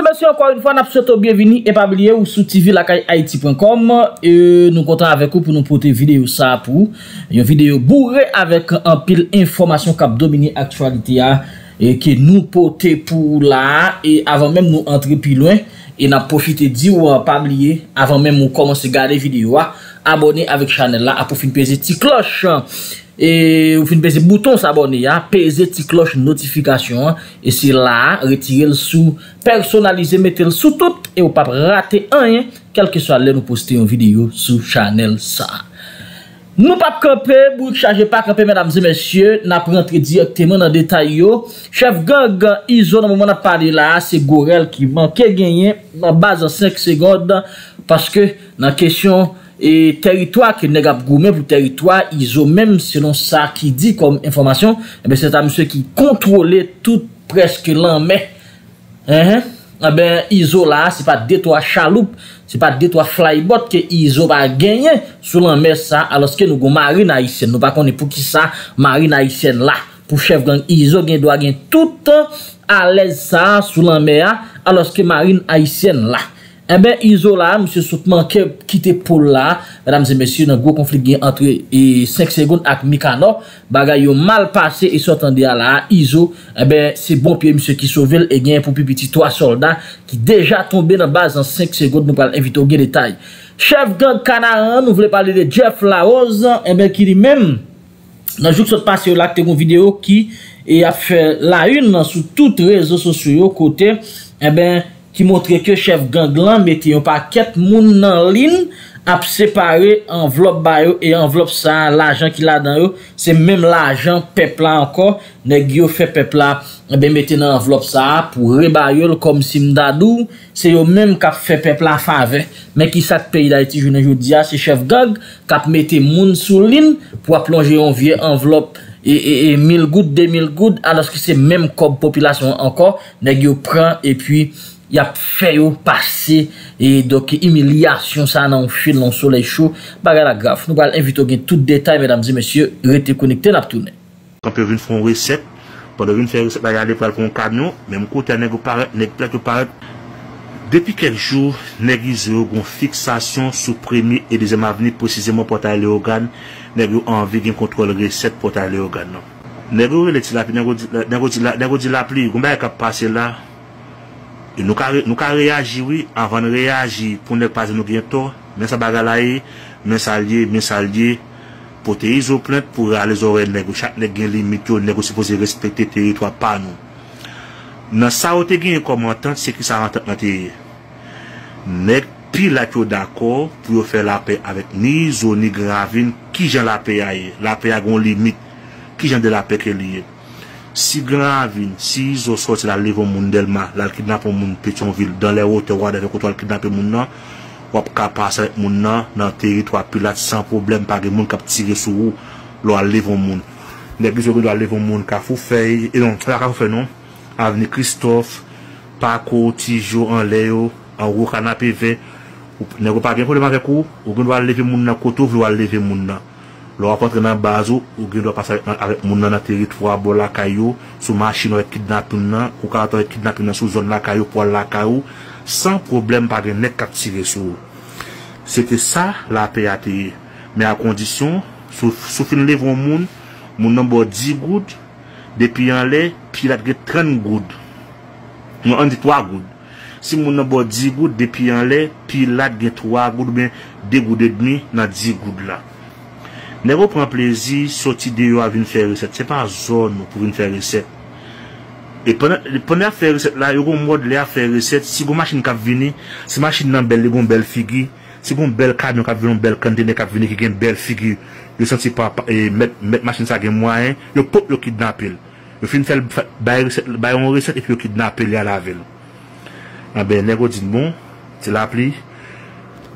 Mesdames et messieurs, encore une fois, nous vous souhaitons bienvenue et pas oublier ou sous TV Lakay haïti.com et nous comptons avec vous pour nous porter vidéo ça pour une vidéo bourrée avec un pile information qui a dominé l'actualité et que nous porter pour là et avant même nous entrer plus loin et n'a profité dit ou pas oublier avant même nous commencer à garder vidéo abonner avec channel là à profiter peser petite cloche et vous faites peser bouton s'abonner à peser petite cloche notification et c'est là retirer le sous personnaliser mettez le sous tout et vous pas rater rien quel que soit l'heure nous poster une vidéo sur channel ça nous pas camper vous chargez pas camper mesdames et messieurs n'a rentrer directement dans détail yo chef gang Izo dans moment n'a parlé là c'est Gorel qui manquait gagner en base en 5 secondes parce que dans question et territoire qui n'est pas gourmet pour territoire Izo même selon ça qui dit comme information eh ben c'est un monsieur qui contrôlait tout presque l'an mais eh ben Izo là c'est pas des trois chaloupe c'est pas des trois flybot que Izo va gagner sur l'an mais ça alors que nous go marine haïtienne nous pas connait pour qui ça marine haïtienne là pour chef gang Izo gagne doit gagner tout à l'aise ça sur l'an mais alors que marine haïtienne là eh bien, Izo là, monsieur Souteman qui quitte pour là, mesdames et messieurs, dans gros conflit entre 5 secondes avec Mikano, bagay yo mal passé et s'entendait là, Izo, eh bien, c'est bon pied monsieur qui sauve et gagne pour petit 3 soldats qui déjà tombé dans base en 5 secondes, nous allons inviter au détail. Chef gang Canaan, nous voulons parler de Jeff Laos, eh bien, qui lui-même, dans le jour qui s'est passé là, c'est une vidéo qui a fait la une sur toutes les réseaux sociaux, côté, eh bien, qui montrait que chef ganglan mettait un paquet moun en ligne à séparer enveloppe bayo et enveloppe ça l'argent qu'il a dans eux c'est même l'argent peuple là encore nèg yo fait peuple là ben mettait dans enveloppe ça pour rebayo comme simdadou c'est eux même qui fait peuple là faveur mais qui ça pays d'Haïti journée jodi a c'est chef gang qui mettait moun sous ligne pour plonger en vieux enveloppe et 1000 gouttes 2000 gouttes alors que c'est même comme population encore nèg yo prend et puis y a fait passer et donc humiliation ça dans fil dans soleil chaud bagarre la grave nous allons inviter gain tout détail mesdames et messieurs restez connectés la tournée quand peut venir faire recette pendant venir faire recette bagarre pour un camion même côté nèg paraît depuis quelques jours nèg Izo une fixation sur premier et deuxième avenue précisément portail Léogane nèg envie gain contrôle recette portail Léogane nèg relé la pluie on va passer là. Et nous avons réagi, oui, avant de réagir pour ne pas nous bientôt, mais ça va aller, mais ça lié, pour te iso plainte, pour aller aux oreilles, chaque nègre limite, nègre supposé respecter le territoire par nous. Dans ça, on te gagne comme entente, c'est qui ça entend dans le nègre pile d'accord pour faire la paix avec ni Izo, ni Gravine, qui j'en la paix a une limite, qui j'en de la paix qu'elle est. Si Gravine, si Izo sortent la livre au monde d'Elma, la kidnappe au monde Pétionville, dans les hauteurs, on va kidnapper mon nom, on va passer avec mon nom dans le territoire pilote sans problème, par le monde qui a tiré sur vous, on va livrer au monde. Les gens qui doivent livrer au monde, Kafoufei, et donc, non, avenue Christophe, Paco, Tijo, en Léo, en Roux, Canapé, V, ne pas bien problème avec vous, on doit lever mon nom, Koto, on doit lever mon nom. Leur rencontre dans Bazo, ou bien doit passer avec mon dans territoire, pour la caillou, sous machine avec kidnapping, ou quand on est kidnapping sous zone la caillou, pour la caillou, sans problème, par de net cap tiré sur. C'était ça, la PAT. Mais à condition, sous fin livre au monde, mon nombre 10 gouttes, depuis en lait, puis la 30 gouttes. Nous, on dit 3 gouttes. Si mon nombre 10 gouttes, depuis en lait, puis la 3 gouttes, bien, 2 gouttes et demi, dans 10 gouttes là. Ne prend plaisir, sorti de yo à venir faire recette. C'est pas zone pour venir faire recette. Et pendant faire recette là, yo gon mode là faire recette, si gon machine qui vini, si machine nan belle, gon belle figure, si gon belle camion qui vini, belle conteneur qui vini qui gen belle figure, le senti pas mettre machine ça gen moyen, yo pop le kidnapper. Yo fin faire bail recette et puis yo kidnapper li à la ville. Ah ben nego dit bon, c'est la pli.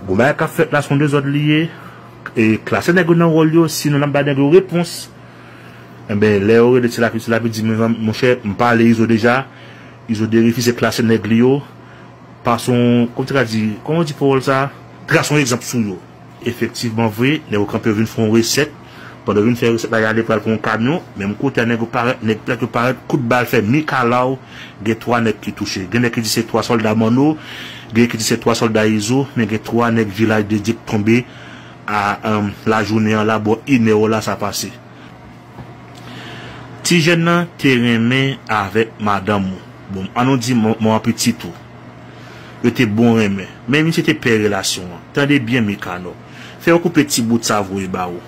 Bon ben ka fait la son deux autres liés. Et classer les gens si nous n'avons pas de réponse, eh bien, les gens de Tilakis disent, mon cher, je parle Izo déjà, Izo vérifie ces classes les gens, par son, comme tu as dit, comment on dit pour ça, traçons l'exemple sur eux. Effectivement, vrai, les gens qui peuvent faire une recette Pendant une faire recette aller pour un camion, même côté nèg paraît coup de balle fait Mikalaou, des trois nèg qui touché. Des nèg qui dit c'est trois soldats Mano, des qui dit c'est trois soldats Izo, mais des trois nèg village de Dik tombé à la journée en là bon inéola ça passé. Ti jeune terrain avec madame. Bon, on dit mon petit tout. Était bon remè, même si c'était père relation. Tendez bien Mikano. Fais un petit bout de savoué bao.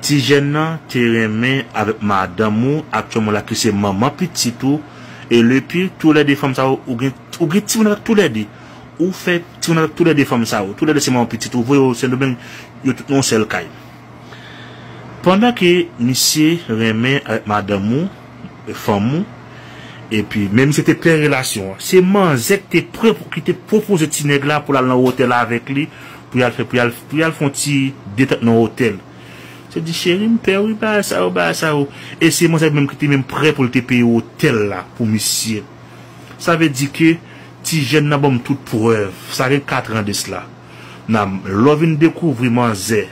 Ti jeune te remet avec madame actuellement la qui c'est maman petit tout et le pire tous les deux femmes ça ou git tous les deux ou fait tous les deux femmes ça tous les deux c'est maman petit tout voyez c'est le même yo tout non seul caille pendant que monsieur remet avec madame femme et puis même c'était plein relation c'est manzek t'es prêt pour qu'il te propose ti nèg là pour aller dans hôtel avec lui pour aller faire pour aller font ti détente dans hôtel. Je dis chérie, me paye, oui, bah, ça, et c'est moi, même qui t'es même prêt pour te payer au hôtel là, pour monsieur. Ça veut dire que, ti jeune n'a pas toute preuve, ça fait 4 ans de cela. Nam, l'ouvre découvre, man, zé.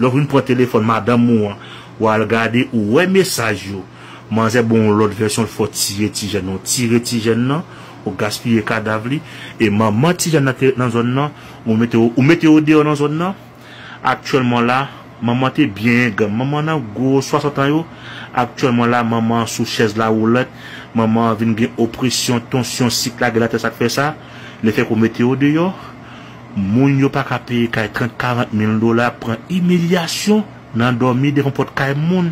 L'ouvre prend téléphone, madame, moi, ou à regarder, ou ouais, message, yo. Man, zé, bon, l'autre version, faut tirer, ti jeune, tirer, ti jeune, non, ou gaspiller, cadavre, et maman, ti jeune, dans zone, non, ou mettez au dehors dans zone, non, actuellement là, maman t'es bien, maman a gros 60 ans yo. Actuellement là, maman sous chaise la roulette, maman vient de oppression, tension, cycle la tête ça fait ça. Le fait qu'on mette au dehors, moun yo pas payer 30-40 000 $ pour humiliation, nan dormi de comporte kay moun.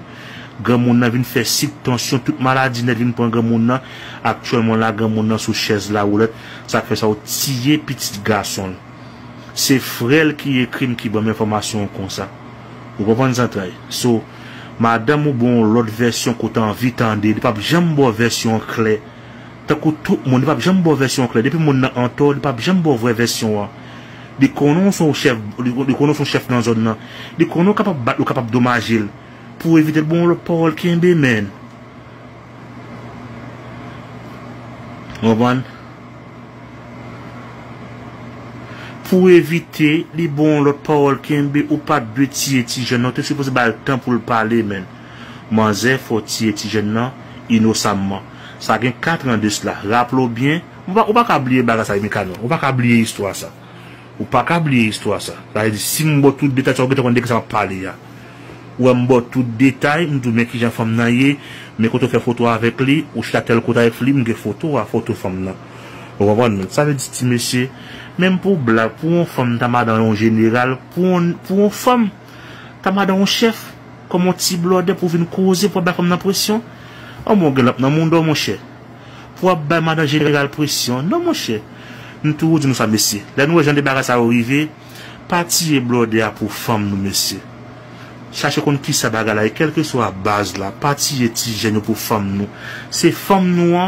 Grand moun a vient faire cycle tension, toute maladie n'a vient prendre grand moun. Actuellement là, grand moun sous chaise la roulette, ça fait ça au tirer petit garçon. C'est frère qui écrit qui donne information comme ça. Vous comprenez ça? So, madame ou bon, l'autre version qu'on t'en vit tendez, pas jamais bonne version clé. Tant que tout le monde, pas jamais bonne version clé. Depuis mon entour, pas jamais bonne vraie version. Les connaissons son chef, les connaissons son chef dans la zone. Les connaissons capable battre, capable dommager. Pour éviter bon le Paul qui est bien. Vous comprenez? Pour éviter les bons l'autre parole qui ou pas de ti jeune non, tu suppose pas le temps pour le parler même. Manzé faut ti jeune non innocemment. Ça a 4 ans de cela. Rappelez bien, on va oublier bagarre ça Mikano. On va oublier histoire ça. On va oublier histoire ça. Ça veut dire si m'bo tout détail ça on dit que ça va parler là. Ou m'bo tout détail, m'dou mais qui j'en femme nan yé, mais quand on fait photo avec lui ou chatel côté avec lui, m'gè photo femme là. On va ça veut dire ti monsieur même pour blague, pour une femme, t'as madame en général, pour une femme, t'as madame en chef, comme un petit blodé pour venir causer, pour avoir comme la pression. Oh mon gars, non mon cher. Pour avoir madame en général pression, non mon cher. Nous tous nous sommes messieurs. Là nous gens débarrassés à arriver, parti et blodé pour femme nous messieurs. Cherchez qu'on qui ça bagarre là, quelle que soit la base là, parti et tigène pour femme nous. C'est femme nous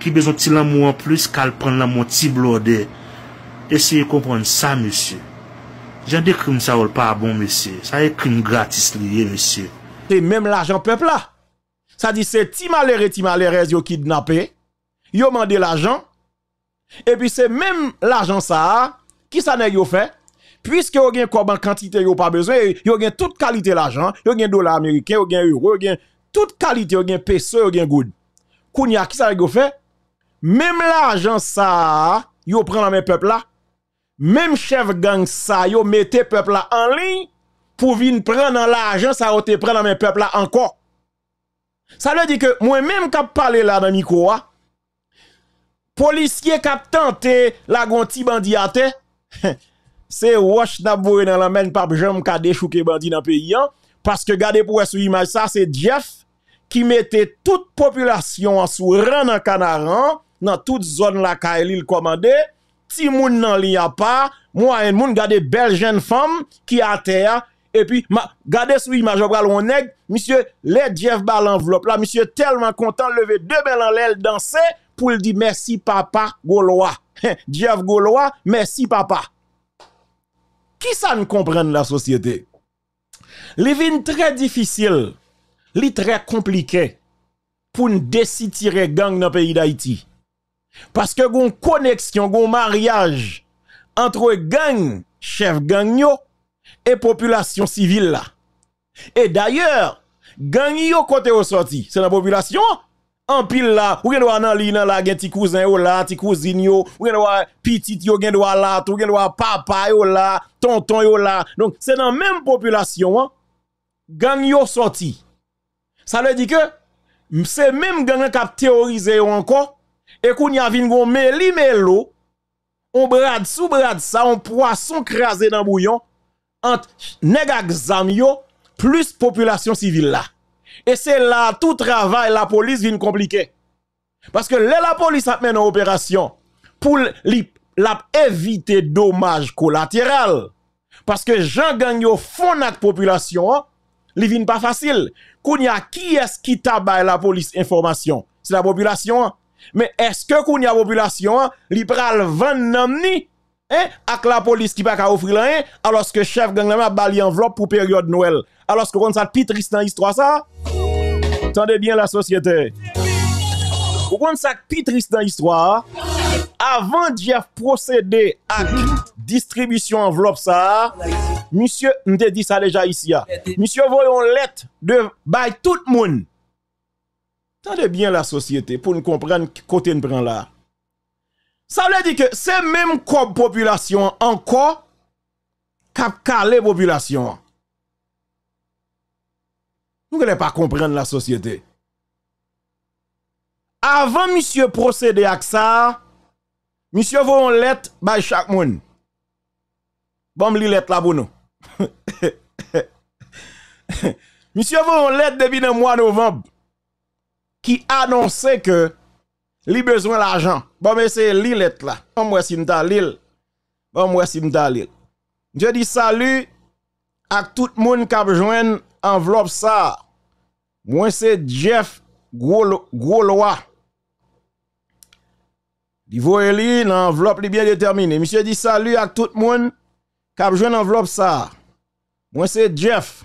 qui besoin de l'amour en plus qu'elle prend l'amour petit blodé. Essayez de comprendre ça, monsieur. J'en décrime ça, ou pas bon, monsieur. Ça est crime gratis lié, monsieur. C'est même l'argent peuple là. Ça dit, c'est ti malheureux, ti malheureuse, yo kidnappé, yo mandé l'argent. Et puis c'est même l'argent ça, qui ça n'a yo fait. Puisque yo gen quoi en quantité, yo pas besoin, yo gen toute qualité l'argent, yo gen dollar américain, yo gen euro, yo gen toute qualité, yo gen peso, yo gen good. Kounya, qui ça yo fait? Même l'argent ça, yo prend la même peuple là. Même chef gang ça yo mettez peuple là en ligne pour venir prendre l'argent ça yo te prend dans mes peuple là encore. Ça veut dire que moi même qui parler là dans micro a policier qui tenté la gonti bandi à terre c'est wash n'a bourré dans la main pas jambe ka déchouquer bandi dans pays parce que regardez pour sur image ça c'est Jeff qui mettait toute population en sous ran dans Canaran dans toute zone la Kaili le commandé. Ti moun nan li a pas, moi en moun gade belle jeune femme qui a terre et puis gade sous image pral on nèg, monsieur les Jeff bal enveloppe là, monsieur tellement content lever deux belles en l'aile danser pour lui dire merci papa Gaulois. Jeff Gaulois, merci papa. Qui ça ne comprend la société? Li vin très difficile, li très compliqué pour nous décider gang dans pays d'Haïti. Parce que gon connexion, gon mariage entre gang, chef gang yo, et population civile là. Et d'ailleurs, gang yo côté au sorti, c'est la population en pile là, ou gen doit nan li nan la gen ti cousin yo là, ti cousine yo, ou gen doit petit yo gen doit là, ou gen doit papa yo là, tonton yo là. Donc c'est dans même population hein, gang yo sorti. Ça veut dire que c'est même gang qui a théorisé encore et qu'on y a vinn gon meli melo, on brad sous brad ça, on poisson crasé dans bouillon entre nèg ak zam yo plus population civile là. Et c'est là tout travail la police vient compliquer. Parce que la police a mené une opération pour éviter dommages collatéraux. Parce que Jean Gagnon fond la population, li vient pas facile. Kounya qui est-ce qui tabaye la police information? C'est la population. Mais est-ce que kounya population li pral vendre nan ni avec la police qui pas ka offrir rien alors que chef gang a bali enveloppe pour période Noël? Alors que on ça plus triste dans l'histoire ça. Tendez bien la société. Vous comprenez ça plus triste dans l'histoire. Avant Jeff procéder à distribution enveloppe ça, monsieur m'te dit ça déjà ici. Monsieur voyons lettre de by tout le monde. Tendez bien la société pour nous comprendre côté nous prend là. Ça veut dire que c'est même comme population encore cap calé population. Vous ne voulez pas comprendre la société. Avant monsieur procéder à ça, monsieur voit une lettre by chaque monde. Bon, li lettre là pour nous. Monsieur voit une lettre depuis le mois de novembre qui annonçait que li besoin l'argent. Bon, mais c'est li lettre là. Bon, moi si m'ta l'il. Bon, moi si m'ta l'il. Je dis salut à tout le monde qui a besoin enveloppe ça. Moi c'est Jeff Gouloa. Li voye li dans enveloppe li bien déterminé. Monsieur dit salut à tout le monde qui a besoin enveloppe ça. Moi c'est Jeff.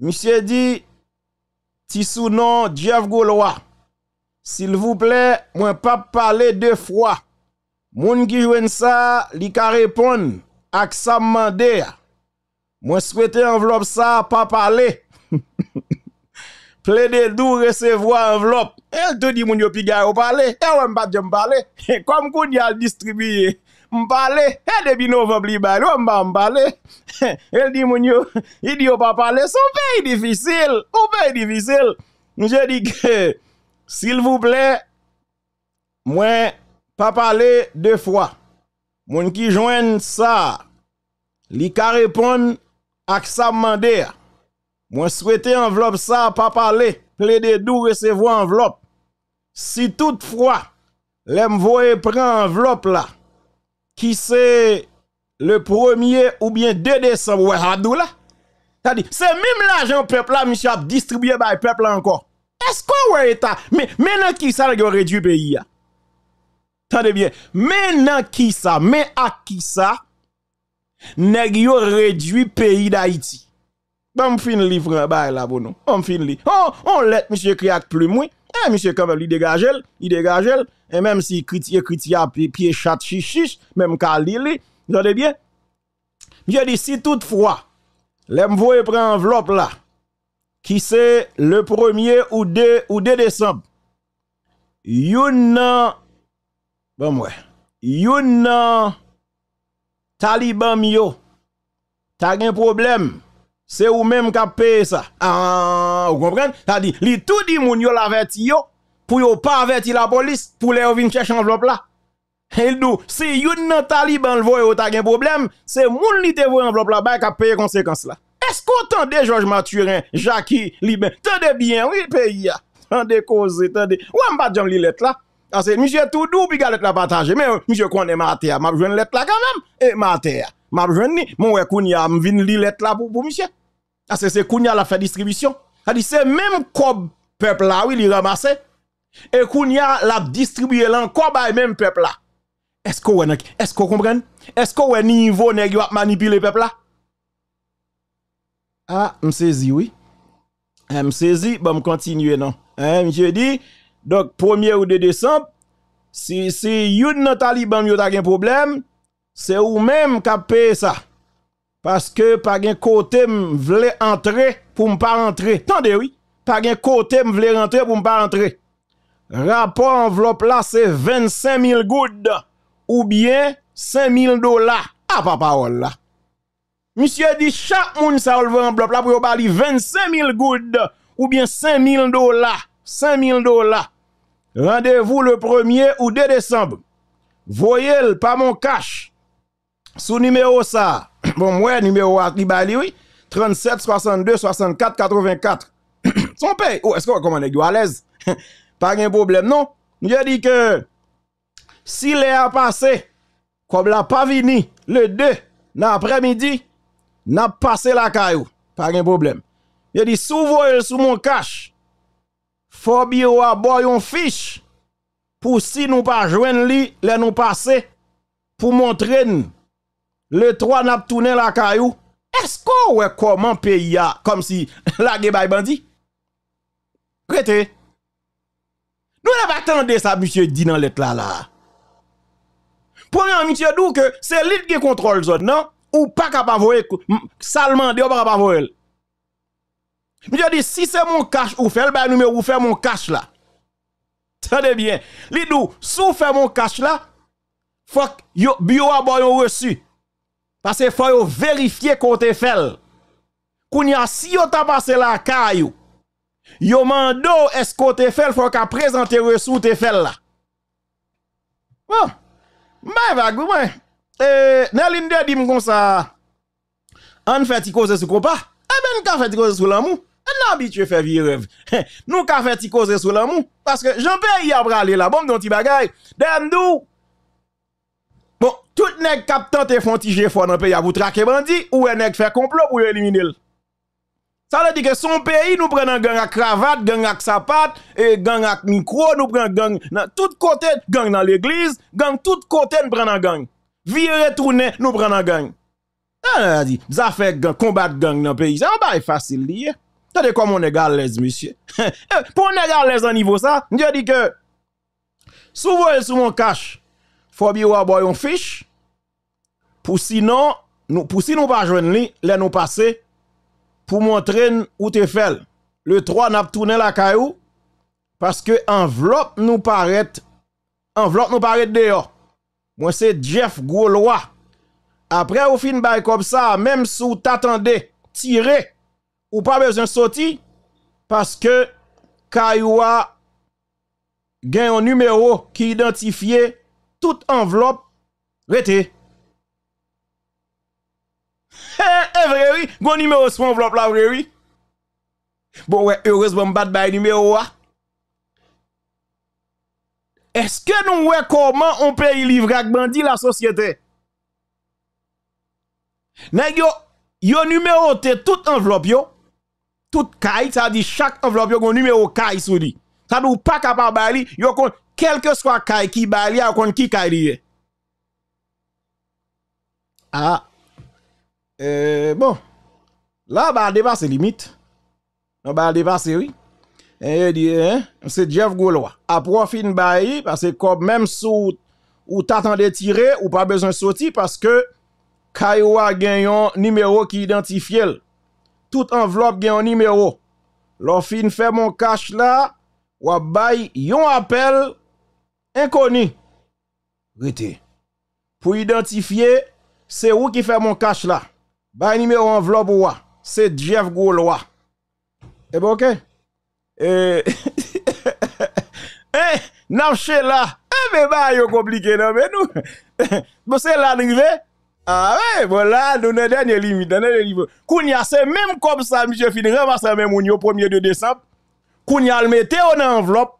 Monsieur dit ti sou non Jeff Gouloa. S'il vous plaît, moi pas parler deux fois. Moun qui jouen ça, li ka répondre ak sa mandé. Moi souhaiter enveloppe ça pas parler. Plaidez dou recevoir enveloppe. Elle te dit moun yo piga ou parler. Et ou m'pa jam parler. Comme qu'on y a distribué. M'parler. Et depuis novembre li ba ou m'pa m'parler. Elle dit moun yo, il dit ou pas parler. Son pays difficile. Ou pays difficile. Je dis que s'il vous plaît, moi, pas parler deux fois. Moun qui joigne ça, li ka répondre ak sa mandé. Moi souhaiter enveloppe ça, pas parler. Plaidez dou recevoir enveloppe. Si toutefois, l'envoyé prend enveloppe là, qui c'est le 1er ou bien 2 décembre, ouais, Hadou là. C'est-à-dire, c'est même l'argent peuple là, monsieur, a distribué par peuple là encore. Est-ce qu'on ouais état maintenant qui ça le réduit pays? Tendez bien. Maintenant qui ça, mais à qui ça nèg yo réduit pays d'Haïti? Bon fin livre bail là pour nous. On fin li. Oh, on let monsieur Kriak plus moins. Eh monsieur quand même li dégagel, il dégagel et même si critique pied chat chichiche, même kalili, tendez bien. Monsieur dit si toutefois l'aime voye prend enveloppe là, qui c'est le 1er ou 2 décembre. Youna bon ouais. Youna Taliban mio. T'as un problème. C'est ou même qui a payé ça. Ah, vous comprenez? T'as dit, li tout di moun yo la verti yo pour yo pas averti la police pour les venir chercher enveloppe là. Il dit, si Youna Taliban le voye ou t'as un problème, c'est moun li te voye enveloppe là-bas qui a payé conséquence là. Est-ce qu'on tende Georges Mathurin Jackie Liben? Tendez bien, oui, pays. Tendez cause, tendez. Ou m'ba jam li lettre là? Parce que monsieur tout doux, puis galette la partage. Mais monsieur connaît ma terre, m'a besoin lettre là quand même. Et ma terre, m'a besoin ni. Mon ouais, Kounia, m'vin li lettre là pour monsieur. Parce que c'est Kounia la fait distribution. C'est-à-dire, c'est même comme peuple là, oui, li ramasse. Et Kounia l'a distribué là, encore by même peuple là. Est-ce qu'on comprend? Est-ce qu'on niveau nèg yo manipuler peuple là? Ah, m'saisi, oui. M'saisi, bon, m'continue, non. M'sieu dit, donc, 1er ou 2 décembre, si yon nan taliban yon ta gen problème, c'est ou même qui paye ça. Parce que pas gen côté m'vle entrer pour m'pas rentrer. Tendez oui, pas gen côté m'vle rentrer pour m'pas rentrer. Rapport enveloppe là c'est 25 000 goud ou bien 5 000 $. Ah pas parole là. Monsieur dit chaque moun ça enlever enveloppe là pour yo bali 25 000 goud ou bien 5 000 $. 5 000 $. Rendez-vous le 1er ou 2 décembre. Voyez par mon cash. Sous numéro ça. Bon, moi, numéro à Tibali, oui. 37 62 64 84. Son paye. Oh, est-ce qu'on commande à l'aise? Pas de problème, non? Je dis que si les a passé, comme la pas vini, le 2, dans l'après-midi, n'a passé la caillou. Pas de problème. Je dis, sous voyez sous mon cash, faut bien avoir une fiche pour si nous pas joindre li, les nous passer, pour montrer nous. Le 3 n'a tourné la caillou. Est-ce qu'on ouais comment pays a comme si la gueule bandit? Prêtez. Nous n'a pas attendu ça monsieur dit dans lettre là. Premier monsieur dit que c'est lui qui contrôle zone non ou pas capable voyer seulement de pas capable voyer. Monsieur dit si c'est mon cash ou fait le numéro ou faire mon cash là. Tenez bien. Li dou sou fait mon cash là faut yo bio a bon reçu. Parce que faut vérifier qu'on te fait. Kounya si yon ta passe la caillou, yon mando est-ce qu'on te fait, faut qu'à présenter ressources te fait là. Bon, mais vague, ouais. Nelinde dim comme ça, on fait ti cause sous compas, eh ben, on fait ti cause sous l'amour, on habitué faire vieux rêve. Nous, on fait ti cause sous l'amour, parce que j'en paye y a bralé la bombe, don ti bagay, demdou. Bon, tout nèg kap tante font ti effort dans pays a vous traquer bandi ou nèg fait complot pour éliminer. Ça veut dire que son pays nous prend gang à cravate, gang à sapate et gang à micro, nous prend gang dans tout côté, gang dans l'église, gang tout côté nous prend gang. Virer tourner nous prend gang. Ah dit, ça fait gang combattre gang dans pays. Ça va pas facile dire. Tendez comme on est à l'aise monsieur. Pour on est à l'aise au niveau ça, je dis que souvent sous mon cash faut bien avoir une fiche pour sinon nous pour si nous pas joindre li les nous passer pour montrer où te fait le 3 n'a tourné la caillou parce que enveloppe nous paraît dehors moi c'est Jeff Gaulois après au fin bail comme ça même si vous t'attendez tirer ou pas besoin sortir parce que caillou a gagne un numéro qui identifié toute enveloppe, rete. Vrai, oui. Bon numéro sur enveloppe là, vrai, oui. Bon, ouais, heureusement, m'bat bay numéro a. Est-ce que nous, ouais, comment on paye livre ak bandi la société? Nèg yo numéro te toute enveloppe yo. Toute kay, ça dit chaque enveloppe yo, gon numéro kay sou li. Ça nous pas capable bay li, yo kon. Quel que soit kay qui bali ou kon ki kay lié. Ah. Bon. Là, bah, dépasse limite. Non, bah, dépasse, oui. C'est Jeff Gaulois. Après, fin bayi, parce que comme même sous ou t'attendez tirer, ou pas besoin sortir, parce que kay ou a genyon numéro qui identifiel. Toute enveloppe genyon numéro. L'on fin fait mon cash là, ou a bayi yon appel. Inconnu. Rete. Pour identifier, c'est où qui fait mon cash là. Bah, numéro enveloppe ouah. C'est Jeff Gaulois. Et bon, ok. Nafche là. Mais bah, yon compliqué, non, mais nous. Bon, c'est là, nous vivons. Ah, ouais, voilà, nous, nos dernières limites, dans les livres. Kounia, c'est même comme ça, monsieur Fini, ramasser même au 1er de décembre. Kounia, le mette, on a enveloppe.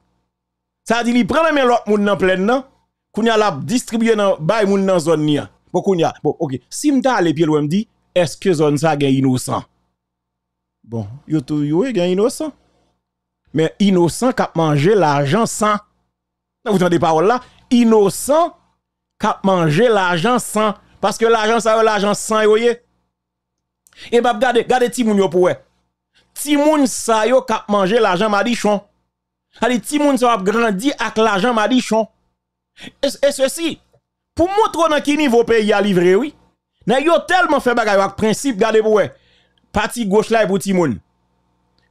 Ça dit, il prend la main l'autre moun nan pleine nan, kounya la distribuer nan bay moun nan zone ni. Bon kounya, bon OK, si m'ta aller pied l'ouem dit, est-ce que zone ça gen innocent? Bon, yo tout yo gen innocent. Mais innocent k'ap manger l'argent sans. Vous entendez parole là, innocent k'ap manger l'argent sans parce que l'argent ça l'argent sans yoyé. Et bah gade ti moun yo pouwe. Ti moun sa yo k'ap manger l'argent madichon. Allez, ti moun sa a grandi avec l'argent madichon. Et ceci, pour montrer dans quel niveau pays a livré, oui. Nèg yo tellement fait bagay avec principe, gade pou wè. Parti gauche là pour timoun.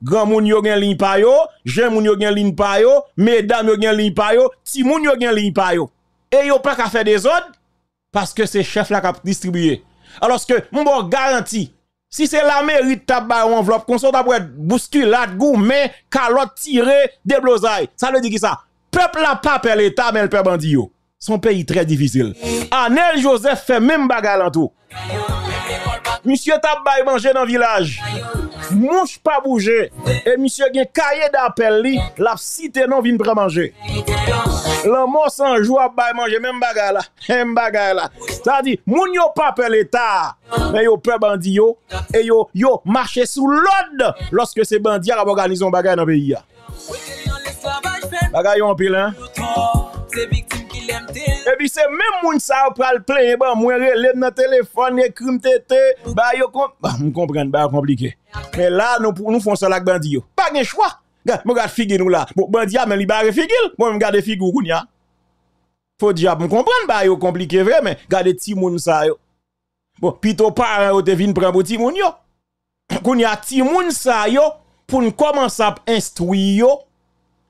Grand moun yo gen ligne pa yo, jeune moun yo gen ligne pa yo, mesdames yo gen ligne pa yo, ti moun yo gen ligne pa yo. Et yo pas ka faire des ordres parce que c'est chef là qui a distribué. Alors que mon bon garanti, si c'est la mairie tabac ou enveloppe qu'on sort d'après bousculade, gourmet, calotte tirée, déblosaille. Ça veut dire qui ça? Peuple la pas perd l'état mais le perd bandi yo. Son pays très difficile. Anel Joseph fait même bagarre en tout. Monsieur Tabay manger dans le village. Mouche pas bouger. Et monsieur gen cahier d'appel li, la cité non vin prendre manger. L'amour sans joie bay manger même bagarre là, même bagarre là. Ça dit moun yo pas peur l'état, mais yo peur bandi yo et yo marcher sous l'ordre lorsque ces bandits a organisé un bagarre dans le pays. Bagarre en pile hein. Et puis c'est même moun sa pral plein ban moi relève dans téléphone et crime tété ba yo comprendre ba compliqué mais là nous font ça la bandi yo pas gen choix mon gars figure nous là bon bandi a mais li ba figure moi me garder figure kounya faut diable comprendre ba yo compliqué vrai mais garder ti moun sa yo bon plutôt parent yo te vinn prend pour ti moun yo kounya ti moun sa yo pour commencer à instruire yo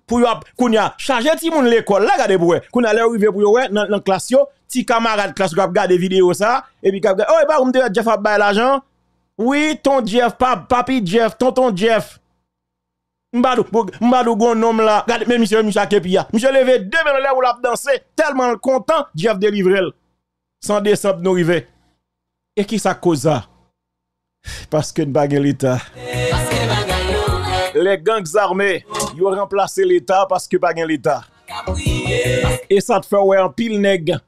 pour kounya charger ti moun l'école là gade pou wè kounya lè rive pou yo wè nan classe yo ti camarade classe k'ap gade vidéo ça et puis k'ap gade oh ba ou m'te Jeff a bay l'argent oui ton Jeff papi Jeff tonton Jeff m'badou gon nom là gade même monsieur Kepia monsieur levé deux mains là ou l'a danser tellement content Jeff délivrel sans descendre nous rive et qui ça cause ça parce que n'pa gen l'état les gangs armés ils ont remplacé l'état parce que pas gain l'état et ça te fait ouais un pile nèg